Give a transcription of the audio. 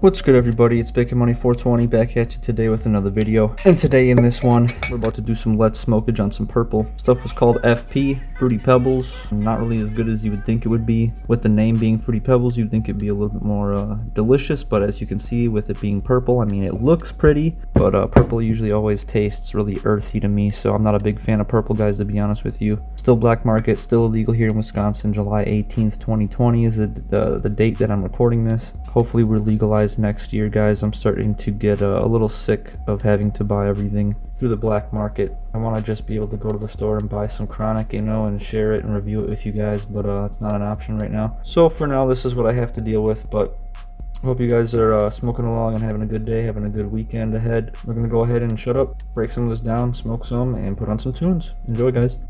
What's good, everybody? It's BaconMoney 420 back at you today with another video. And today in this one, we're about to do some Let's Smokeage on some purple. Stuff was called FP, Fruity Pebbles. Not really as good as you would think it would be. With the name being Fruity Pebbles, you'd think it'd be a little bit more delicious, but as you can see, with it being purple, I mean, it looks pretty, but purple usually always tastes really earthy to me, so I'm not a big fan of purple, guys, to be honest with you. Still black market, still illegal here in Wisconsin. July 18th, 2020 is the date that I'm recording this. Hopefully, we're legalized next year, guys. I'm starting to get a little sick of having to buy everything through the black market. I want to just be able to go to the store and buy some chronic, you know, and share it and review it with you guys, but it's not an option right now. So for now, this is what I have to deal with, but I hope you guys are smoking along and having a good day, having a good weekend ahead. We're gonna go ahead and shut up, break some of this down, smoke some, and put on some tunes. Enjoy, guys.